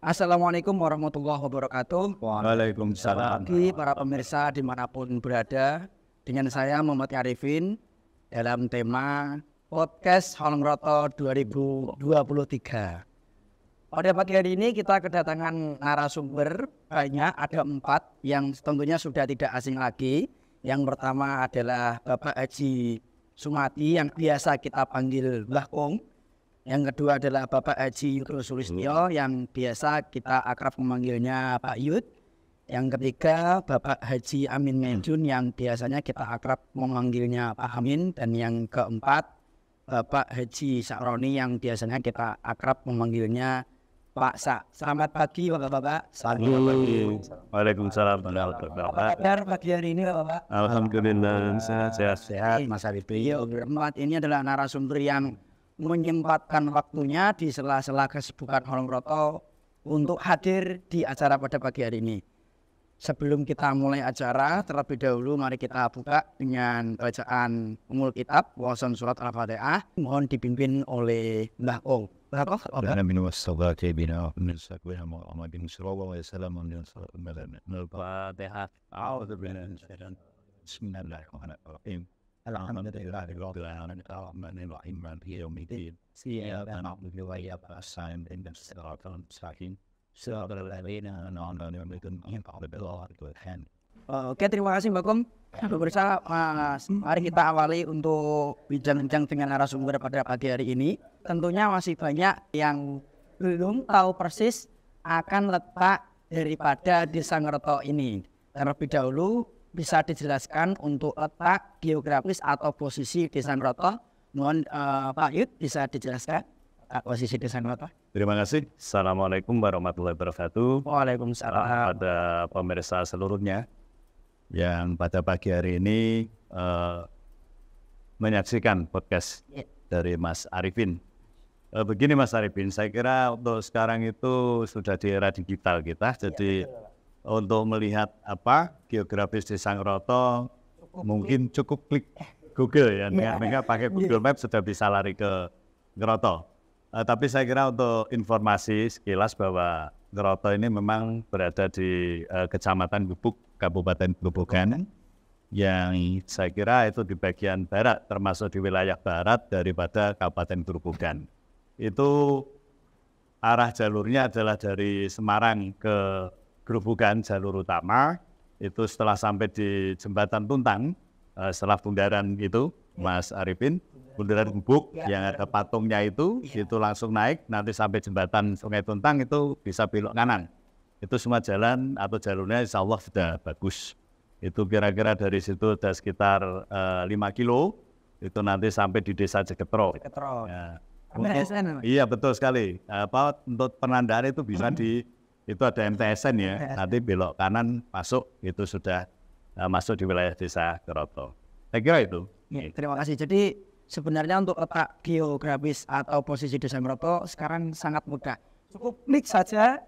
Assalamualaikum warahmatullahi wabarakatuh. Waalaikumsalam. Bagi para pemirsa dimanapun berada, dengan saya Muhammad Arifin dalam tema podcast Hall Ngroto 2023. Pada pagi hari ini kita kedatangan narasumber banyak, ada 4 yang tentunya sudah tidak asing lagi. Yang pertama adalah Bapak Haji Sumati yang biasa kita panggil Mbah Kong. Yang kedua adalah Bapak Haji Yurusul Istio yang biasa kita akrab memanggilnya Pak Yud. Yang ketiga Bapak Haji Amin Menjun yang biasanya kita akrab memanggilnya Pak Amin. Dan yang keempat Bapak Haji Sakroni yang biasanya kita akrab memanggilnya Pak Sa. Selamat pagi Bapak-bapak. Waalaikumsalam. Apa kabar pagi hari ini Bapak? Alhamdulillah sehat-sehat Mas Arifin. Keempat ini adalah narasumber yang menyempatkan waktunya di sela-sela kesibukan Hall Ngroto untuk hadir di acara pada pagi hari ini. Sebelum kita mulai acara, terlebih dahulu mari kita buka dengan bacaan umul kitab wawasan surat Al-Fatihah. Mohon dipimpin oleh Mbah Ong. Mbah Ong. Bismillahirrahmanirrahim. Oke, terima kasih Mbak Kom. Pemirsa, mari kita awali untuk bincang-bincang dengan narasumber pada pagi hari ini. Tentunya masih banyak yang belum tahu persis akan letak daripada Desa Ngroto ini. Terlebih dahulu bisa dijelaskan untuk letak geografis atau posisi Desa Ngroto. Mohon Pak Yud bisa dijelaskan posisi Desa Ngroto. Terima kasih. Assalamualaikum warahmatullahi wabarakatuh. Waalaikumsalam. Pada pemirsa seluruhnya yang pada pagi hari ini menyaksikan podcast dari Mas Arifin. Begini Mas Arifin, saya kira untuk sekarang itu sudah di era digital kita, jadi untuk melihat apa geografis Desa Ngroto mungkin cukup klik Google ya, mereka pakai Google Maps sudah bisa lari ke Ngroto. Tapi saya kira untuk informasi sekilas bahwa Ngroto ini memang berada di Kecamatan Gubuk, Kabupaten Grobogan, yang saya kira itu di bagian barat, termasuk di wilayah barat daripada Kabupaten Grobogan. Itu arah jalurnya adalah dari Semarang ke Grobogan, jalur utama. Itu setelah sampai di Jembatan Tuntang, setelah bundaran itu Mas Arifin, bundaran Gubuk yang ada patungnya itu langsung naik, nanti sampai jembatan Sungai Tuntang itu bisa belok kanan. Itu semua jalan atau jalurnya insya Allah sudah bagus. Itu kira-kira dari situ ada sekitar 5 kilo, itu nanti sampai di Desa Ngroto. Ya. Iya betul sekali. Untuk penandaan itu bisa di itu ada MTSN ya, nanti belok kanan masuk, itu sudah masuk di wilayah Desa Ngroto. Saya kira itu. Ya, terima kasih. Jadi sebenarnya untuk letak geografis atau posisi Desa Ngroto sekarang sangat mudah. Cukup klik saja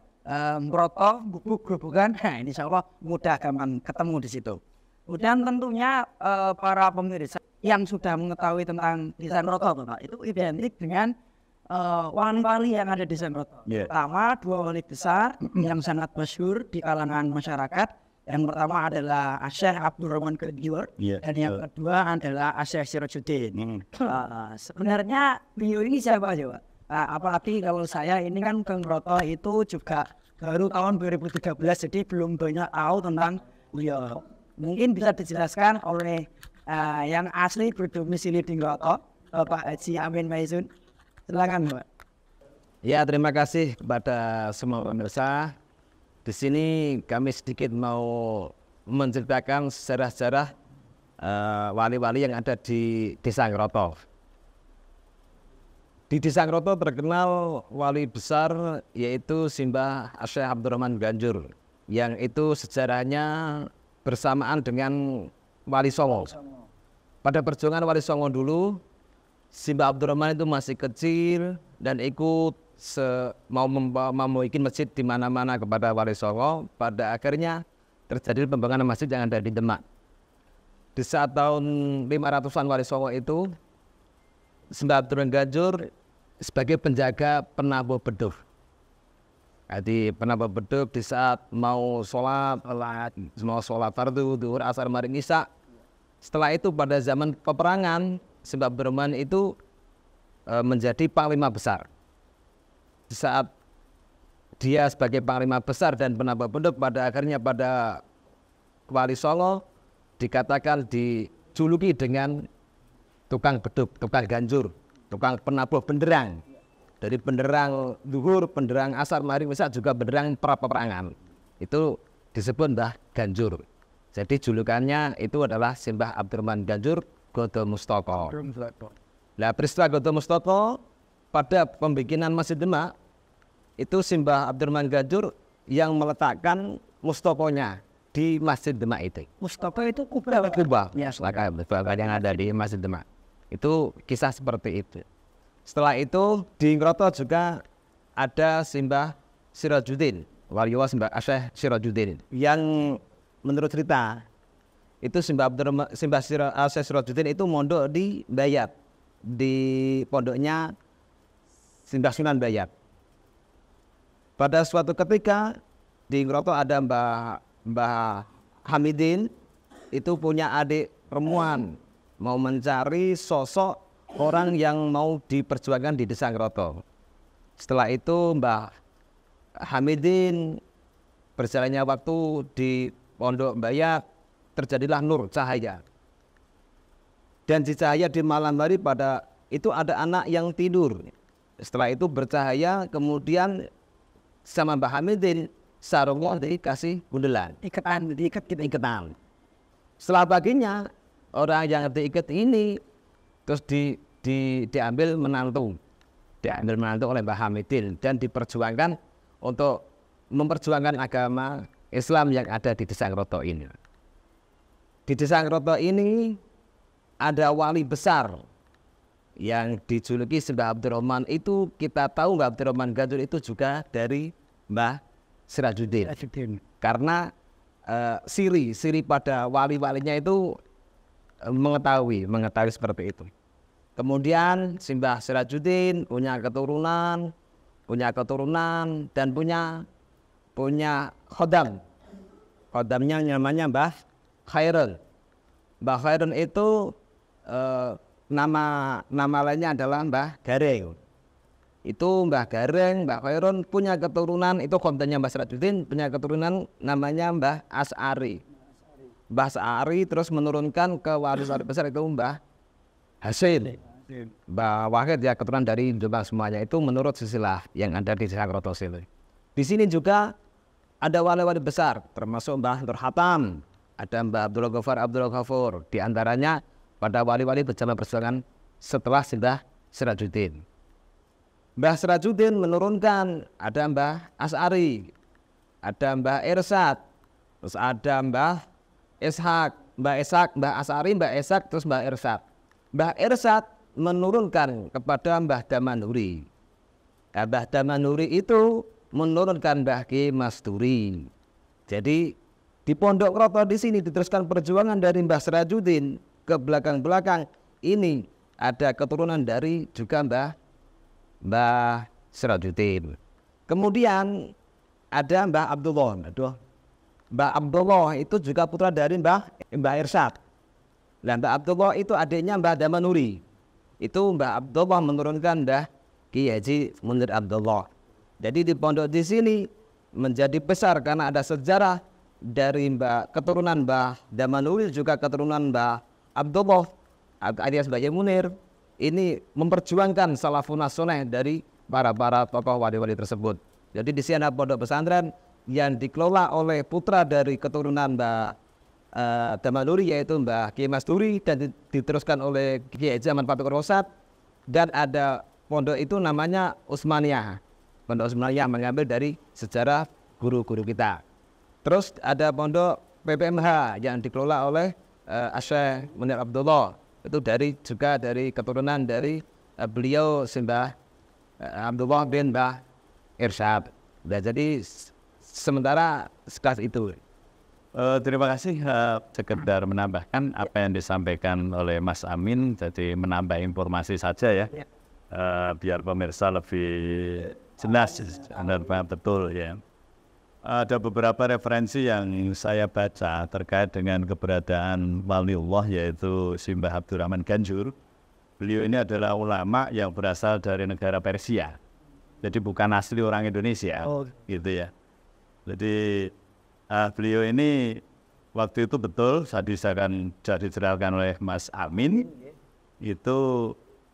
Ngroto, Gubuk, Grobogan. Nah, insya Allah mudah gampang ketemu di situ. Dan tentunya para pemirsa yang sudah mengetahui tentang Desa Ngroto, Bapak, itu identik dengan wali-wali yang ada di Desa Ngroto. Pertama, 2 wali besar yang sangat masyhur di kalangan masyarakat. Yang pertama adalah Syekh Abdurrahman Ganjur, dan yang kedua adalah Syekh Sirojuddin. Sebenarnya beliau ini siapa aja, Pak? Apalagi kalau saya ini kan ke Ngroto itu juga baru tahun 2013, jadi belum banyak tahu tentang beliau. Mungkin bisa dijelaskan oleh yang asli berdomisili di Ngroto, Pak Haji Amin Menjun. Silakan, Pak. Ya, terima kasih kepada semua pemirsa. Di sini kami sedikit mau menceritakan sejarah-sejarah wali-wali yang ada di Desa Ngroto. Di Desa Ngroto terkenal wali besar yaitu Simbah Syekh Abdurrahman Ganjur, yang itu sejarahnya bersamaan dengan Wali Songo. Pada perjuangan Wali Songo dulu, Simbah Abdurrahman itu masih kecil dan ikut mau bikin masjid di mana-mana kepada Wali Songo. Pada akhirnya terjadi pembangunan masjid yang ada di Demak. Di saat tahun 500-an Wali Songo itu, Simbah Abdurrahman Ganjur sebagai penjaga penabuh beduh. Jadi kenapa beduk di saat mau sholat, fardu, duhur, asar, maghrib, isya. Setelah itu pada zaman peperangan, sebab Berman itu menjadi panglima besar. Di saat dia sebagai panglima besar dan penambah beduk, pada akhirnya pada Wali Songo dikatakan dijuluki dengan tukang beduk, tukang ganjur, tukang penabuh benderang. Dari benderang duhur, benderang asar, maghrib, isya, juga benderang peperangan. Itu disebut Mbah Ganjur. Jadi julukannya itu adalah Simbah Abdurrahman Ganjur Godo Mustoko. Nah, peristiwa Godo Mustoko pada pembikinan Masjid Demak, itu Simbah Abdurrahman Ganjur yang meletakkan mustokonya di Masjid Demak itu. Mustoko itu kubah ya, yang ada di Masjid Demak. Itu kisah seperti itu. Setelah itu di Ngroto juga ada Simbah Sirojuddin, Waliwa Simbah Syekh Sirojuddin, yang menurut cerita itu Simbah Syekh Sirojuddin itu mondok di Bayat, di pondoknya Simbah Sunan Bayat. Pada suatu ketika di Ngroto ada Mbah Hamidin, itu punya adik perempuan mau mencari sosok orang yang mau diperjuangkan di Desa Ngroto. Setelah itu Mbah Hamidin, berjalannya waktu di Pondok Bayat, terjadilah nur cahaya. Dan di cahaya di malam hari pada itu ada anak yang tidur. Setelah itu bercahaya, kemudian sama Mbah Hamidin sarungnya dikasih bundelan, Iketan. Setelah paginya orang yang diikat ini terus diambil menantu oleh Mbah Hamidin dan diperjuangkan untuk memperjuangkan agama Islam yang ada di Desa Ngroto ini. Di Desa Ngroto ini ada wali besar yang dijuluki Mbah Abdurrahman. Itu kita tahu Mbah Abdurrahman Ganjur itu juga dari Mbah Sirojuddin. Karena siri pada wali-walinya itu mengetahui seperti itu. Kemudian Simbah Sirojuddin punya keturunan dan punya khodam. Khodamnya namanya Mbah Khairun. Mbah Khairun itu nama lainnya adalah Mbah Gareng. Itu Mbah Gareng, Mbah Khairun punya keturunan, itu khodamnya Mbah Sirojuddin, punya keturunan namanya Mbah As'ari. Mbah As'ari terus menurunkan ke waris besar itu Mbah Hasil. Mbah Wahid ya keturunan dari Jombang semuanya, itu menurut silsilah yang ada di Desa Ngroto. Di sini juga ada wali-wali besar termasuk Mbah Nur Hatam, ada Mbah Abdul Ghafur. Di antaranya pada wali-wali berjalan perjuangan setelah Simbah Sirojuddin. Mbah Sirojuddin menurunkan ada Mbah As'ari, ada Mbah Irsad, terus ada Mbah Esak, terus Mbah Irsad. Mbah Irsad menurunkan kepada Mbah Damanhuri. Mbah Damanhuri itu menurunkan Mbah Kiai Masturi. Jadi di Pondok Ngroto di sini diteruskan perjuangan dari Mbah Sirojuddin ke belakang-belakang. Ini ada keturunan dari juga Mbah Sirojuddin. Kemudian ada Mbah Abdullah. Mbah Abdullah itu juga putra dari Mbah Irsad. Nah, Mbah Abdullah itu adiknya Mbah Damanhuri. Itu Mbah Abdullah menurunkan Mbah Kiai Haji Munir Abdullah. Jadi di pondok di sini menjadi besar karena ada sejarah dari keturunan Mbah Damanhuri juga keturunan Mbah Abdullah alias Mbah Kiai Munir. Ini memperjuangkan salafun nasional dari para tokoh wali-wali tersebut. Jadi di sini ada pondok pesantren yang dikelola oleh putra dari keturunan Mbah Damanhuri yaitu Mbah Kiai Masturi dan diteruskan oleh Kiai Haji Ahmad Asrori. Dan ada pondok itu namanya Utsmaniyah. Pondok Utsmaniyah mengambil dari sejarah guru-guru kita. Terus ada pondok PPMH yang dikelola oleh Syekh Munir Abdullah. Itu juga dari keturunan dari beliau Simbah Abdullah bin Mbah Irsad. Nah, jadi sementara sekelas itu. Terima kasih. Sekedar menambahkan apa yang disampaikan oleh Mas Amin, jadi menambah informasi saja ya. Biar pemirsa lebih jelas, betul ya. Ada beberapa referensi yang saya baca terkait dengan keberadaan waliullah yaitu Syekh Abdurrahman Ganjur. Beliau ini adalah ulama yang berasal dari negara Persia. Jadi bukan asli orang Indonesia, gitu ya. Jadi beliau ini waktu itu betul diceritakan oleh Mas Amin, itu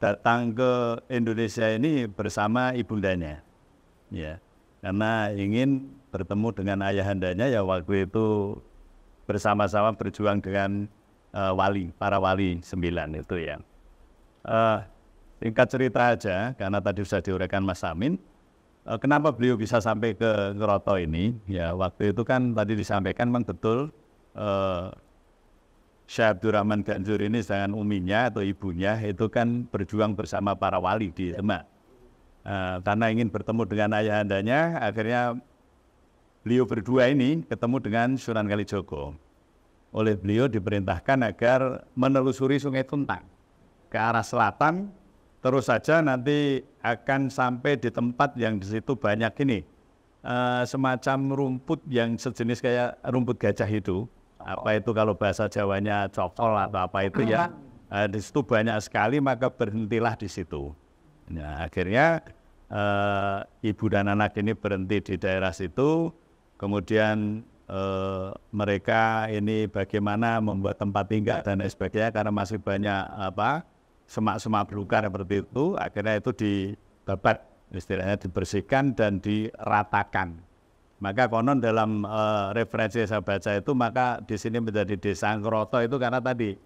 datang ke Indonesia ini bersama ibundanya, ya. Karena ingin bertemu dengan ayahandanya, ya waktu itu bersama-sama berjuang dengan para wali 9 itu ya. Singkat cerita aja, karena tadi sudah diuraikan Mas Amin, kenapa beliau bisa sampai ke Ngroto ini? Ya waktu itu kan tadi disampaikan memang betul Syekh Abdurrahman Ganjur ini dengan uminya atau ibunya itu kan berjuang bersama para wali di Demak. Karena ingin bertemu dengan ayahandanya, akhirnya beliau berdua ini ketemu dengan Sunan Kalijogo. Oleh beliau diperintahkan agar menelusuri Sungai Tuntang ke arah selatan, terus saja nanti akan sampai di tempat yang di situ banyak ini semacam rumput yang sejenis kayak rumput gajah itu, apa itu kalau bahasa Jawanya cokol atau apa itu ya, di situ banyak sekali, maka berhentilah di situ. Nah, akhirnya ibu dan anak ini berhenti di daerah situ, kemudian mereka ini bagaimana membuat tempat tinggal dan sebagainya, karena masih banyak semak-semak belukar seperti itu. Akhirnya itu dibabat, istilahnya dibersihkan dan diratakan. Maka konon dalam referensi saya baca itu, maka di sini menjadi Desa Ngroto itu karena tadi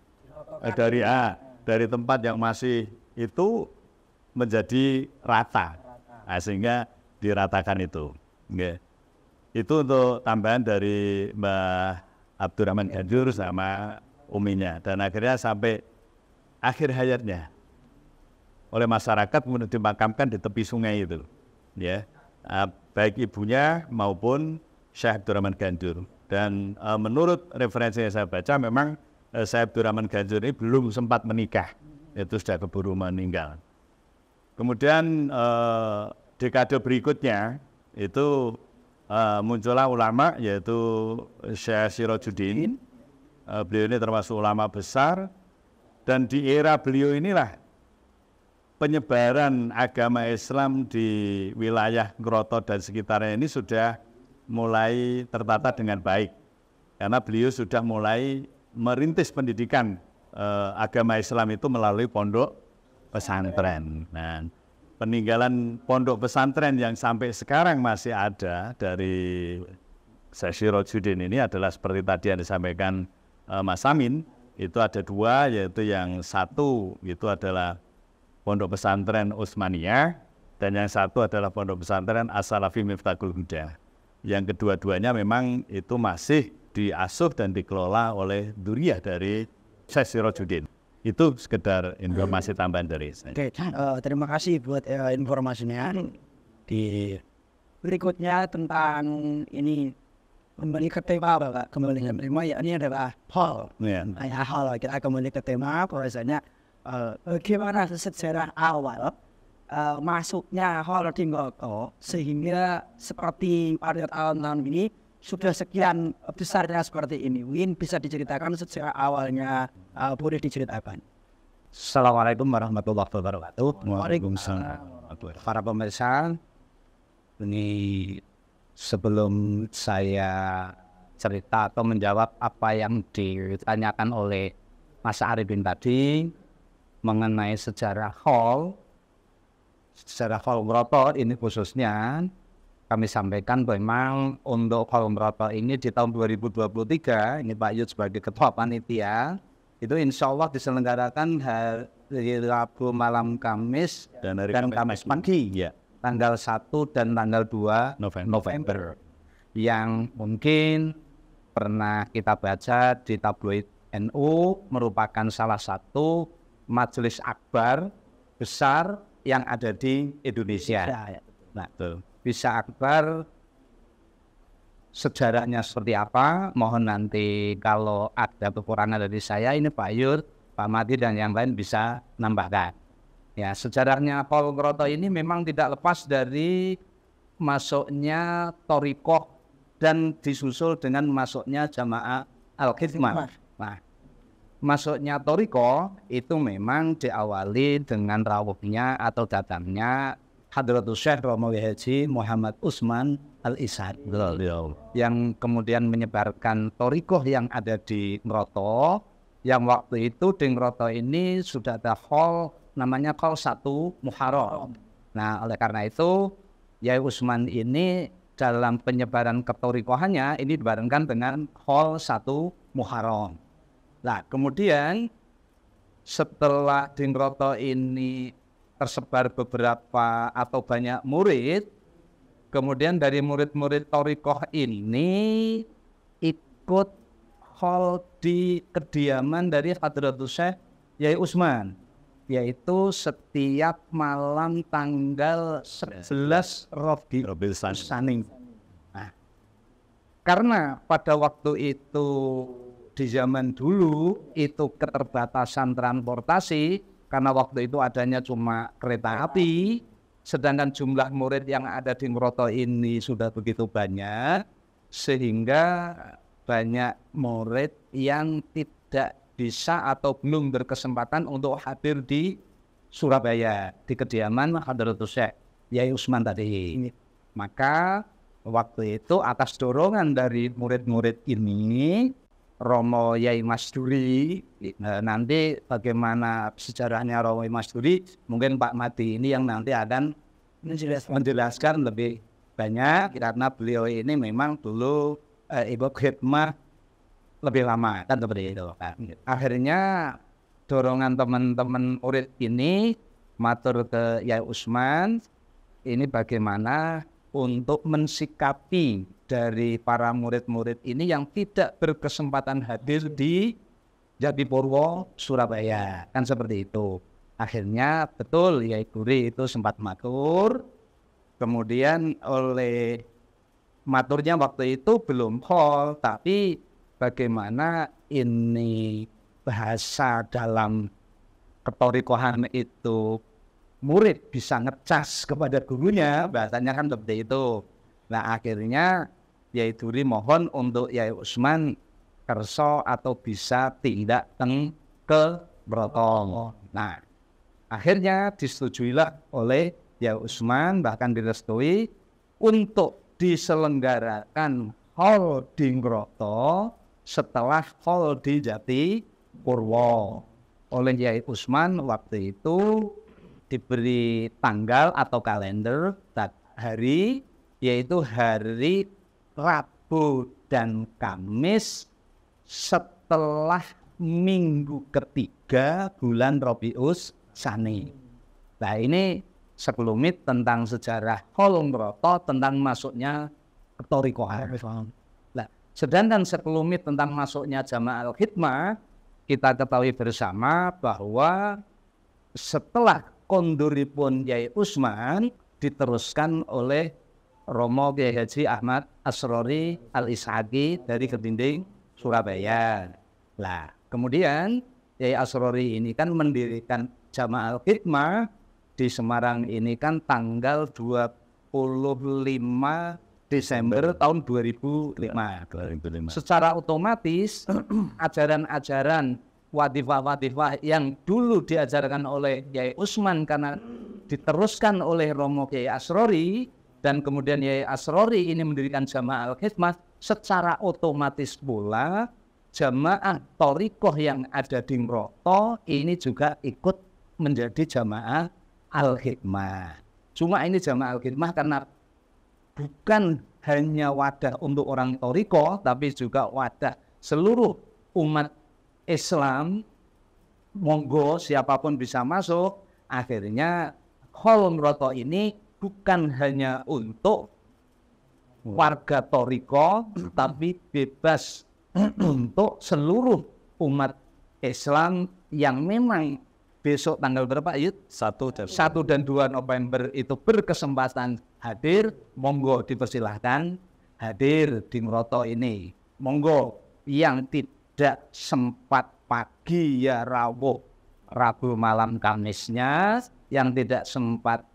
dari tempat yang masih itu menjadi rata, sehingga diratakan itu. Okay. Itu untuk tambahan dari Mbah Abdurrahman Ganjur sama uminya. Dan akhirnya sampai akhir hayatnya oleh masyarakat kemudian dimakamkan di tepi sungai itu. Ya, baik ibunya maupun Syekh Abdurrahman Ganjur. Dan menurut referensi yang saya baca memang Syekh Abdurrahman Ganjur ini belum sempat menikah. Itu sudah keburu meninggal. Kemudian dekade berikutnya itu muncullah ulama yaitu Syekh Sirojuddin. Beliau ini termasuk ulama besar, dan di era beliau inilah penyebaran agama Islam di wilayah Ngroto dan sekitarnya ini sudah mulai tertata dengan baik, karena beliau sudah mulai merintis pendidikan agama Islam itu melalui pondok pesantren. Nah, peninggalan pondok pesantren yang sampai sekarang masih ada dari Syekh Sirojuddin ini adalah seperti tadi yang disampaikan Mas Amin, itu ada dua, yaitu yang satu itu adalah pondok pesantren Utsmaniyah dan yang satu adalah pondok pesantren As-Salafi Miftahul Huda. Yang kedua-duanya memang itu masih diasuh dan dikelola oleh dzurriyyah dari Syekh Sirojuddin. Itu sekedar informasi tambahan dari saya. Oke, terima kasih buat informasinya. Di berikutnya tentang ini kembali ke tema, Bapak. Kembali ke tema, ya ini adalah hall. Hall, kita kembali ke tema. Prosesnya bagaimana sejarah awal masuknya hall di Ngroto sehingga seperti pada tahun-tahun ini sudah sekian besarnya seperti ini. Win bisa diceritakan secara awalnya, boleh diceritakan. Assalamualaikum warahmatullahi wabarakatuh. Waalaikumsalam. Para pemirsa, ini sebelum saya cerita atau menjawab apa yang ditanyakan oleh Mas Arifin tadi mengenai sejarah Hall Ngroto ini khususnya, kami sampaikan memang untuk Hall Ngroto ini di tahun 2023 ini Pak Yud sebagai ketua panitia itu insya Allah diselenggarakan hari Rabu malam Kamis dan Kamis pagi ya, tanggal 1 dan tanggal 2 November. Yang mungkin pernah kita baca di tabloid NU merupakan salah satu majelis akbar besar yang ada di Indonesia. Nah, betul. Bisa akbar sejarahnya seperti apa, mohon nanti kalau ada kekurangan dari saya ini Pak Yur, Pak Madi dan yang lain bisa nambahkan. Ya, sejarahnya Hall Ngroto ini memang tidak lepas dari masuknya Toriko dan disusul dengan masuknya Jamaah Al-Khidmah. Nah, masuknya Toriko itu memang diawali dengan rawuhnya atau datangnya Hadratus Syekh Romo Yai Muhammad Usman Al-Isyad yang kemudian menyebarkan Toriko yang ada di Ngroto, yang waktu itu di Ngroto ini sudah ada hall namanya Hall Satu Muharram. Nah, oleh karena itu Yai Usman ini dalam penyebaran ketorikohannya ini dibarengkan dengan Hall Satu Muharram. Nah, kemudian setelah di Ngroto ini tersebar beberapa atau banyak murid, kemudian dari murid-murid Torikoh ini ikut hall di kediaman dari Hadratus Syekh Yai Usman, yaitu setiap malam tanggal 11 Rabiul Tsani. Nah, karena pada waktu itu di zaman dulu itu keterbatasan transportasi, karena waktu itu adanya cuma kereta api, sedangkan jumlah murid yang ada di Ngroto ini sudah begitu banyak, sehingga banyak murid yang tidak bisa atau belum berkesempatan untuk hadir di Surabaya, di kediaman Hadratus Syekh Yai Usman tadi. Maka waktu itu atas dorongan dari murid-murid ini, Romo Yai Masturi, nanti bagaimana sejarahnya Romo Yai Masturi, mungkin Pak Madi ini yang nanti akan menjelaskan lebih banyak, karena beliau ini memang dulu ibu khidmah lebih lama, kan seperti itu. Akhirnya dorongan teman-teman murid ini matur ke Yai Usman, ini bagaimana untuk mensikapi dari para murid-murid ini yang tidak berkesempatan hadir di Jatipurwo, Surabaya, kan seperti itu. Akhirnya betul Yai Guri itu sempat matur, kemudian oleh maturnya waktu itu belum hall, tapi bagaimana ini bahasa dalam ketorikohan itu murid bisa ngecas kepada gurunya, bahasanya kan seperti itu. Nah, akhirnya Yai Duri mohon untuk Yai Usman kerso atau bisa tindak teng ke Brotong. Nah, akhirnya disetujuilah oleh Yai Usman, bahkan direstui untuk diselenggarakan hall di Ngroto setelah hall di Jatipurwo. Oleh Yai Usman waktu itu diberi tanggal atau kalender hari, yaitu hari Rabu dan Kamis setelah minggu ketiga bulan Rabiul Tsani. Nah, ini sekelumit tentang sejarah Hall Ngroto, tentang masuknya ketorikohan. Nah, sedangkan sekelumit tentang masuknya Jamaah Al-Khidmah, kita ketahui bersama bahwa setelah konduripun Yai Usman diteruskan oleh Romo Kyai Haji Ahmad Asrori Al Ishaqi dari Kedinding, Surabaya. Lah, kemudian Kyai Asrori ini kan mendirikan Jamaah Al-Khidmah di Semarang ini kan tanggal 25 Desember tahun 2005. Secara otomatis ajaran-ajaran wadifah-wadifah yang dulu diajarkan oleh Yai Usman karena diteruskan oleh Romo Kyai Asrori, dan kemudian Yai Asrori ini mendirikan Jamaah Al-Khidmah, secara otomatis pula jamaah Torikoh yang ada di Ngroto ini juga ikut menjadi Jamaah Al-Khidmah. Cuma ini Jamaah Al-Khidmah karena bukan hanya wadah untuk orang Torikoh, tapi juga wadah seluruh umat Islam, monggo siapapun bisa masuk. Akhirnya Hall Ngroto ini bukan hanya untuk warga Toriko, tapi bebas untuk seluruh umat Islam yang memang besok tanggal berapa, Yud? 1 dan 2 November itu berkesempatan hadir, monggo dipersilahkan hadir di Ngroto ini. Monggo yang tidak sempat pagi ya Rabu malam Kamisnya, yang tidak sempat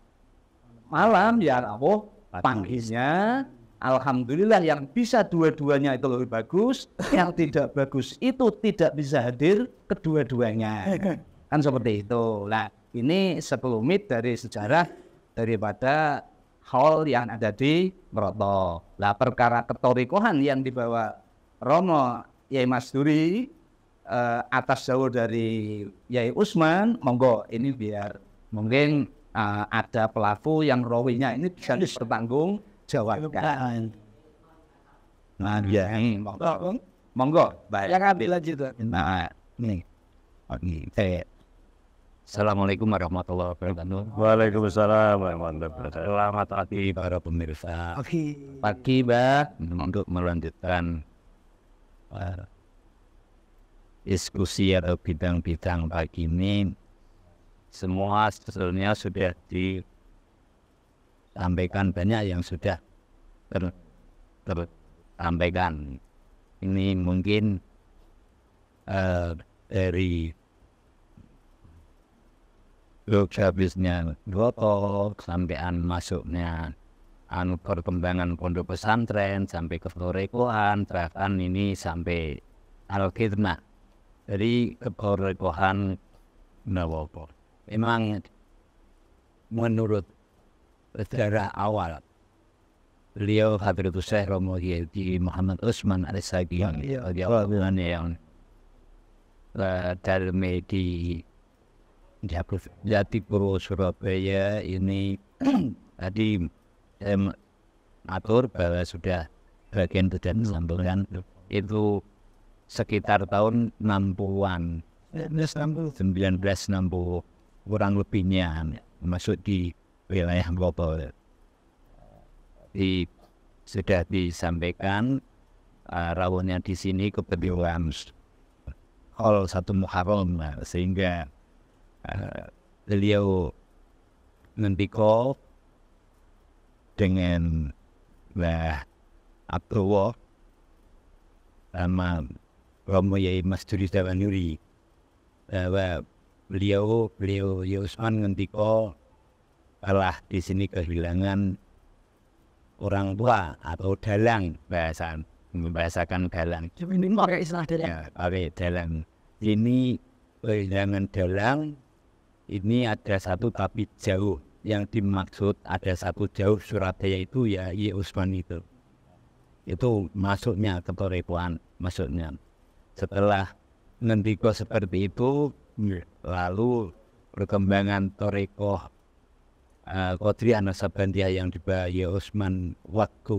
malam ya Rabu Panggilnya, alhamdulillah yang bisa dua-duanya itu lebih bagus, yang tidak bagus itu tidak bisa hadir kedua-duanya. Kan seperti itu. Nah, ini sekelumit dari sejarah daripada hall yang ada di Ngroto. Nah, perkara ketorikohan yang dibawa Romo Yai Masturi atas jauh dari Yai Usman, monggo ini biar mungkin ada pelaku yang rawinya ini bisa bertanggung jawabkan. Nah, ya, monggo, monggo. Baik. Yang ambil lanjut. Nah, nih. Assalamualaikum warahmatullahi wabarakatuh. Waalaikumsalam warahmatullahi wabarakatuh. Selamat pagi para pemirsa. Pagi, Mbak, untuk melanjutkan diskusi atau bidang-bidang pagi ini, semua sebetulnya sudah disampaikan, banyak yang sudah tersampaikan. Ini mungkin dari habisnya Ngroto sampean masuknya perkembangan pondok pesantren sampai ke Torikoan, terakan ini sampai Al-Khidmah. Jadi ketorikohan Nawapo memang menurut sejarah awal beliau Hadratus Syekh Romo Yai Muhammad Usman Al-Isyad yang dari media Jatipurwo Surabaya ini tadi saya atur bahwa sudah bagian dan sambungan itu sekitar tahun 60-an 1960 kurang lebihnya masuk di wilayah global sudah disampaikan rawonnya di sini kebetulan Hall Satu Muharram, sehingga beliau mendikol dengan Mbah Abdullah sama Romo Yai Masturi Damanhuri bahwa beliau Yusman mendikol telah di sini kehilangan orang tua atau dalang, membahasakan dalang. Ini pakai istilah dalang. Ya, pakai dalang. Ini kehilangan dalang. Ini ada satu tapi jauh. Yang dimaksud ada satu jauh Surabaya itu ya Yai Usman itu. Itu masuknya ke Torikoan, masuknya. Setelah ngendiko seperti itu, lalu perkembangan Toriko Qadriyah Nasabandiyah yang dibawa Yai Usman waktu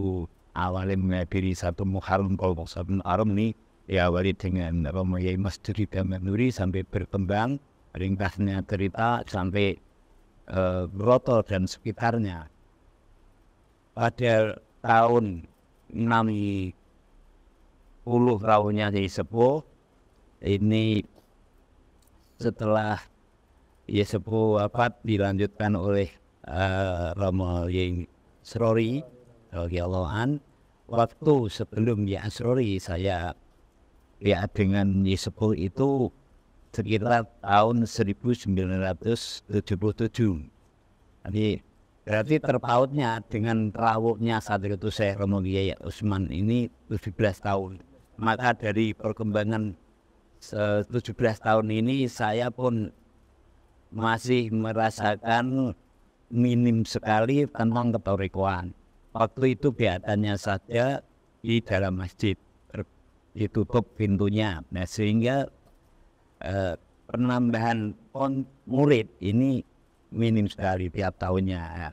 awalnya menghadiri Satu Muharram kelompok Satu Muharram ini diawali dengan Romo Yai Masturi Damanhuri sampai berkembang ringkasnya cerita sampai Ngroto dan sekitarnya. Pada tahun 60 tahunnya Yai Sepuh ini, setelah Yai Sepuh wafat dilanjutkan oleh Romo Yai Asrori Al. Waktu sebelum Yai Asrori saya ya dengan Yai Sepuh itu sekitar tahun 1977. Jadi berarti terpautnya dengan rawuhnya Hadratus Syekh Romo Yai Usman ini 17 tahun. Maka dari perkembangan 17 tahun ini saya pun masih merasakan minim sekali tentang ketorikoan. Waktu itu biadanya saja di dalam masjid ditutup pintunya. Nah, sehingga penambahan murid ini minim sekali tiap tahunnya.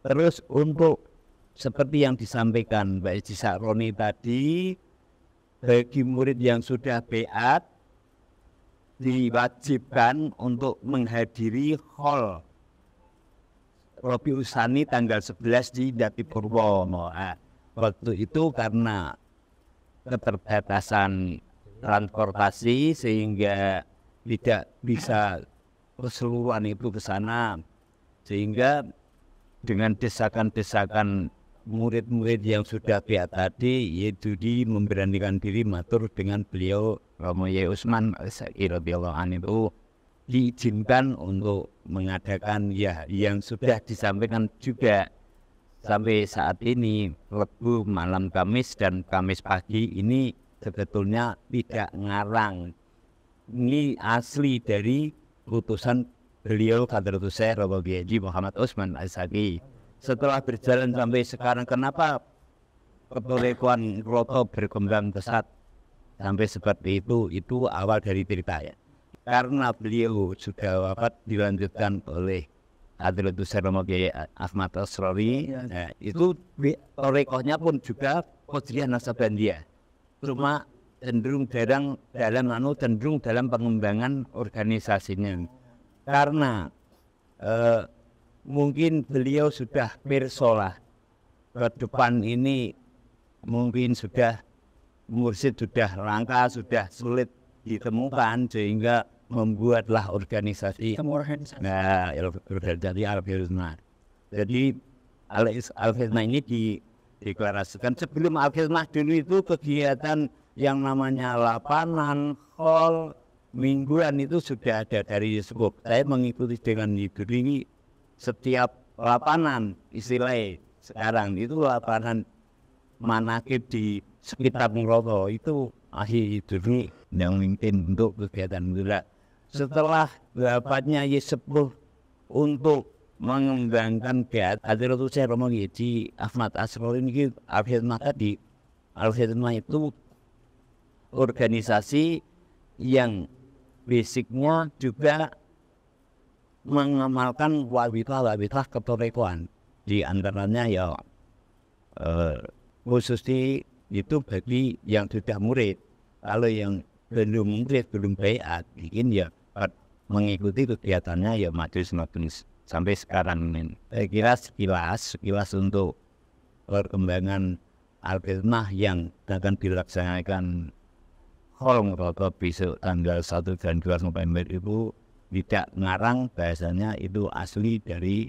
Terus untuk seperti yang disampaikan Mbak Haji Sakroni tadi, bagi murid yang sudah beat diwajibkan untuk menghadiri hall Robi Usani tanggal 11 di Jatipurwo. Waktu itu karena keterbatasan transportasi sehingga tidak bisa keseluruhan itu ke sana, sehingga dengan desakan-desakan murid-murid yang sudah lihat tadi yaitu di memberanikan diri matur dengan beliau Romo Yai Usman radhiyallahu anhu diizinkan untuk mengadakan ya yang sudah disampaikan juga sampai saat ini Rabu malam Kamis dan Kamis pagi ini sebetulnya tidak ngarang, ini asli dari putusan beliau Hadratus Syekh Romo Yai Muhammad Usman Al-Isyad. Setelah berjalan sampai sekarang, kenapa ketorikoan Ngroto berkembang pesat sampai seperti itu? Itu awal dari cerita ya, karena beliau sudah wafat dilanjutkan oleh Hadratus Syekh Romo Kyai Ahmad Asrori. Nah, itu torikohnya pun juga Qadriyah Nasabandiyah, cuma cenderung jarang dalam cenderung dalam pengembangan organisasinya, karena mungkin beliau sudah pirsolah ke depan ini, mungkin sudah mursid sudah langka, sudah sulit ditemukan, sehingga membuatlah organisasi. Nah, organisasi Al-Khidmah. Jadi Al-Khidmah ini dideklarasikan. Sebelum Al-Khidmah dulu itu kegiatan yang namanya lapangan, hall, mingguan itu sudah ada dari sebelum. Saya mengikuti dengan ini setiap lapangan, istilahnya sekarang itu lapangan manakib di sekitar Ngroto itu ahli dulu yang memimpin untuk kegiatan gerak. Setelah bapaknya Y10 untuk mengembangkan kegiatan Hadratus Syekh Romo Yai Ahmad Asrori ini Al-Khidmah tadi. Al-Khidmah itu organisasi yang basicnya juga mengamalkan wabitlah ketorikoan, di antaranya ya khususnya itu bagi yang sudah murid. Kalau yang belum murid, belum baiat, mungkin ya mengikuti kegiatannya ya majelis sampai sekarang ini. Saya kira sekilas untuk perkembangan Al-Khidmah yang akan dilaksanakan Hall Ngroto besok tanggal 1 dan 2 November itu tidak ngarang, bahasanya itu asli dari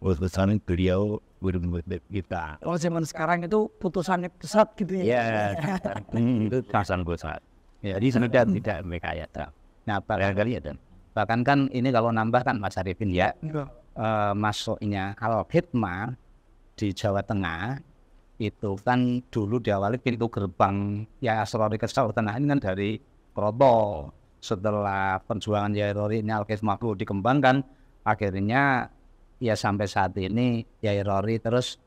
putusan beliau kita. Kalau zaman sekarang itu putusannya pesat gitu ya. Itu putusan pesat. Jadi sudah tidak mekaya. Nah, barangkali ya. Bahkan kan ini kalau nambah kan Mas Arifin ya, masuknya kalau Al-Khidmah di Jawa Tengah itu kan dulu diawali pintu gerbang ya Asrori ke Jawa Tengah ini kan dari Ngroto. Setelah perjuangan Yai Rori ini Al-Khidmah itu dikembangkan, akhirnya ya sampai saat ini Yai Rori terus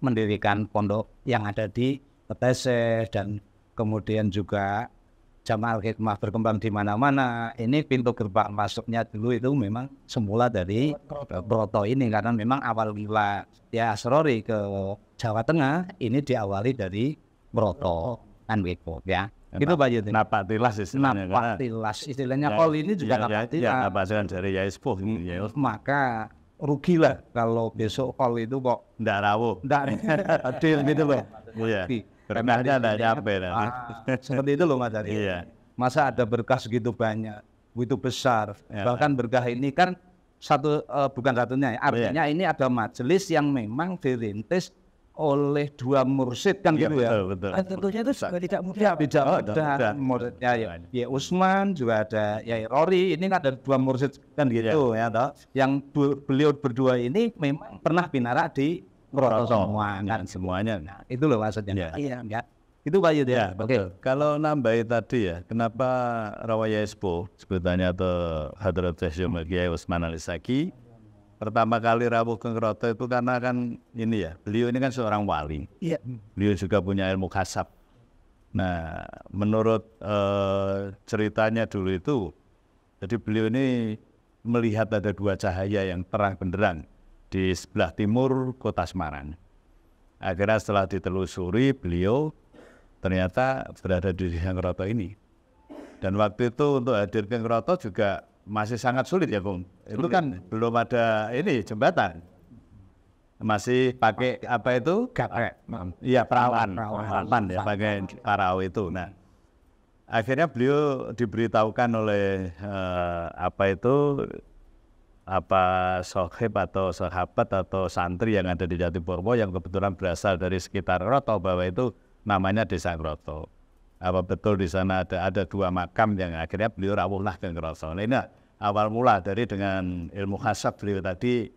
mendirikan pondok yang ada di Petese, dan kemudian juga Jamaah Al-Khidmah berkembang di mana-mana. Ini pintu gerbang masuknya dulu itu memang semula dari Ngroto ini, karena memang awal mula ya Asrori ke Jawa Tengah ini diawali dari Ngroto kan begitu ya. Itu banyak ini. Napatilas istilahnya kalau ini juga napatilas dari Yai Sepuh. Maka rugilah kalau besok kalau itu kok ndak rawuh. Adil gitu loh. Iya. Remehnya ndak nyampe. Seperti itu loh Mas Ari. Iya. Masa ada berkah segitu banyak, begitu besar. Bahkan berkah ini kan bukan satunya. Artinya ini ada majelis yang memang dirintis oleh dua mursid kan gitu ya. Betul. Tentunya itu juga tidak mudah. Tidak mudah. Muridnya ya Usman juga ada Yai Rori, ini kan ada dua mursid kan gitu ya. Yang beliau berdua ini memang pernah binara di Ngroto semua kan semuanya. Itu loh maksudnya. Iya ya. Itu Pak Yud ya. Betul. Kalau nambahin tadi ya, kenapa Rawaya Expo sebetulnya atau Hadratus Syekh Kyai Usman Al-Isyaqi pertama kali rawuh ke Ngroto itu karena kan ini ya, beliau ini kan seorang wali. Iya. Beliau juga punya ilmu khasab. Nah, menurut ceritanya dulu itu, jadi beliau ini melihat ada dua cahaya yang terang benderang di sebelah timur kota Semarang. Akhirnya setelah ditelusuri, beliau ternyata berada di Ngroto ini. Dan waktu itu untuk hadir ke Ngroto juga masih sangat sulit ya Bung. Itu kan belum ada ini jembatan, masih pakai apa itu? Iya perawan ya, pakai perahu itu. Nah, akhirnya beliau diberitahukan oleh sohib atau sahabat atau santri yang ada di Jatipurwo yang kebetulan berasal dari sekitar Ngroto bahwa itu namanya Desa Ngroto. Apa betul di sana ada dua makam yang akhirnya beliau rawuhlah ke Ngroto. Nah, ini awal mula dari dengan ilmu khasab beliau tadi,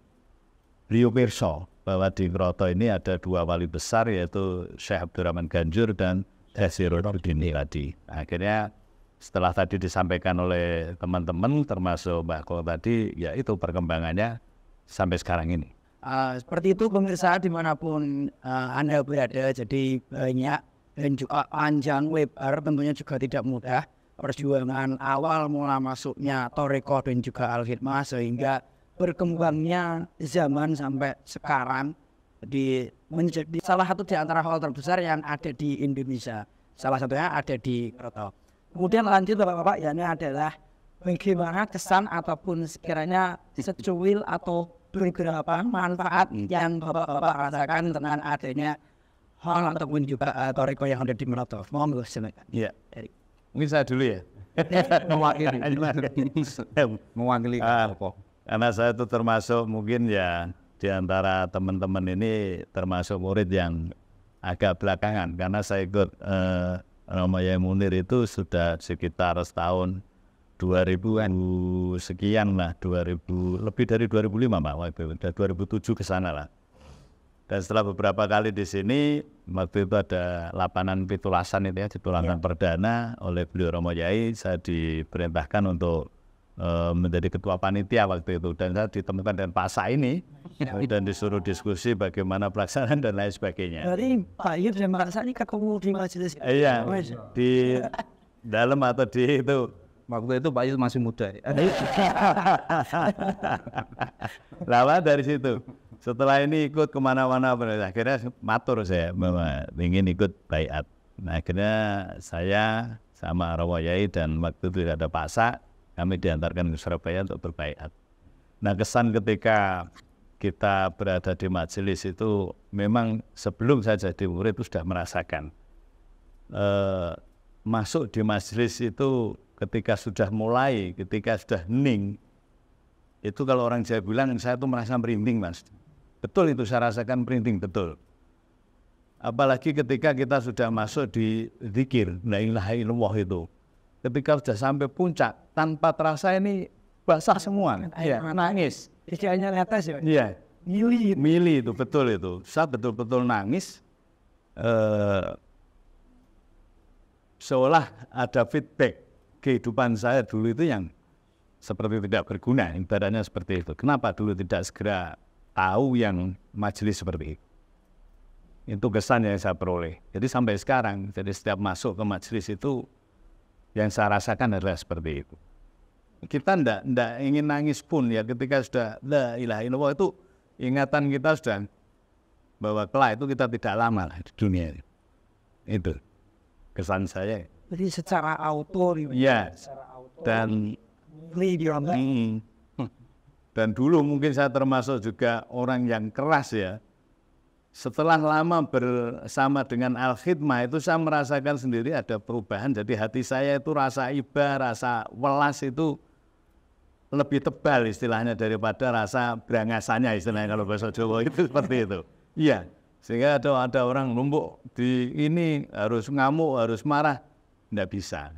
beliau pirsa bahwa di Ngroto ini ada dua wali besar, yaitu Syekh Abdurrahman Ganjur dan Syekh Sirojuddin tadi. Akhirnya setelah tadi disampaikan oleh teman-teman termasuk Mbak Ko tadi, ya itu perkembangannya sampai sekarang ini. Seperti itu pemirsa, dimanapun Anda berada, jadi banyak dan juga panjang lebar, tentunya juga tidak mudah perjuangan awal mula masuknya Toriko dan juga Al-Khidmah sehingga berkembangnya zaman sampai sekarang di menjadi salah satu di antara hal terbesar yang ada di Indonesia, salah satunya ada di Ngroto. Kemudian lanjut Bapak-bapak, yakni adalah bagaimana kesan ataupun sekiranya secuil atau beberapa manfaat yang Bapak-bapak rasakan dengan adanya hal ataupun juga Toriko yang ada di Ngroto. Mohon silakan. Iya. Mungkin saya dulu ya, mewakili karena saya itu termasuk mungkin ya di antara teman-teman ini termasuk murid yang agak belakangan, karena saya ikut Romo Yai Munir itu sudah sekitar setahun 2000-an sekian lah, 2000 lebih dari 2005 Pak, udah 2007 ke sana lah. Dan setelah beberapa kali di sini, waktu itu ada lapanan pitulasan itu ya, pitulasan perdana oleh beliau Romo Yai, saya diperintahkan untuk menjadi ketua panitia waktu itu. Dan saya ditemukan dengan Pak ini, dan disuruh diskusi bagaimana pelaksanaan dan lain sebagainya. Jadi Pak Yud dan Pak Sa'ni ketemu di majelis? Iya, di dalam atau di itu. Waktu itu Pak Yud masih muda. Lama dari situ. Setelah ini ikut kemana-mana, akhirnya matur saya bahwa ingin ikut baiat. Nah, akhirnya saya sama Romo Yai dan waktu itu ada Pak Sak, kami diantarkan ke Surabaya untuk berbaiat. Nah, kesan ketika kita berada di majelis itu memang sebelum saya jadi murid itu sudah merasakan. Masuk di majelis itu ketika sudah mulai, ketika sudah hening, itu kalau orang Jawa bilang saya tuh merasa merinding Mas. Betul itu, saya rasakan printing, betul. Apalagi ketika kita sudah masuk di zikir, la ilaha illallah itu. Ketika sudah sampai puncak, tanpa terasa ini basah semua. Iya, nangis. Jadi hanya netes ya? Iya. Mili itu, betul itu. Saya betul-betul nangis. Seolah ada feedback kehidupan saya dulu itu yang seperti tidak berguna, ibaratnya seperti itu. Kenapa dulu tidak segera tahu yang majelis seperti itu, kesan yang saya peroleh. Jadi sampai sekarang, jadi setiap masuk ke majelis itu yang saya rasakan adalah seperti itu. Kita ndak ingin nangis pun ya, ketika sudah la ilaha illallah itu ingatan kita sudah bahwa kelak itu kita tidak lama lah di dunia ini. Itu kesan saya. Jadi secara auto ya, dan dulu mungkin saya termasuk juga orang yang keras ya. Setelah lama bersama dengan Al-Khidmah itu saya merasakan sendiri ada perubahan. Jadi hati saya itu rasa iba, rasa welas itu lebih tebal istilahnya daripada rasa berangasannya istilahnya kalau bahasa Jawa itu seperti itu. Iya, sehingga ada orang numpuk di ini harus ngamuk, harus marah, tidak bisa.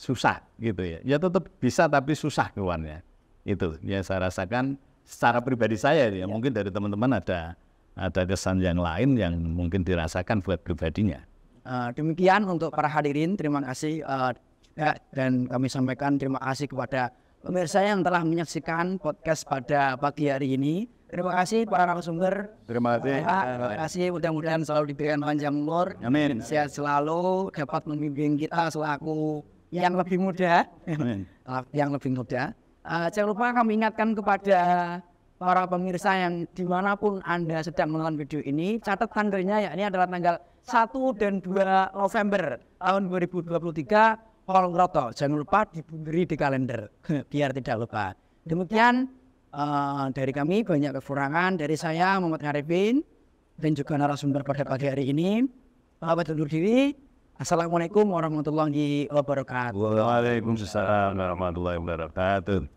Susah gitu ya. Ya tetap bisa tapi susah keluarnya. Itu yang saya rasakan secara pribadi saya ya. Mungkin dari teman-teman ada kesan yang lain yang mungkin dirasakan buat pribadinya. Demikian untuk para hadirin, terima kasih dan kami sampaikan terima kasih kepada pemirsa yang telah menyaksikan podcast pada pagi hari ini. Terima kasih para narasumber. Terima kasih. Terima kasih, mudah-mudahan selalu diberikan panjang umur. Amin. Sehat selalu, dapat membimbing kita selaku yang lebih muda. Amin. Yang lebih muda. Jangan lupa kami ingatkan kepada para pemirsa yang dimanapun Anda sedang menonton video ini, catat tanggalnya, yakni adalah tanggal 1 dan 2 November tahun 2023 Hall Ngroto. Jangan lupa diberi di kalender biar tidak lupa. Demikian dari kami, banyak kekurangan dari saya Muhammad Arifin dan juga narasumber pada pagi hari ini. Bapak undur diri. Assalamualaikum warahmatullahi wabarakatuh. Waalaikumsalam warahmatullahi wabarakatuh.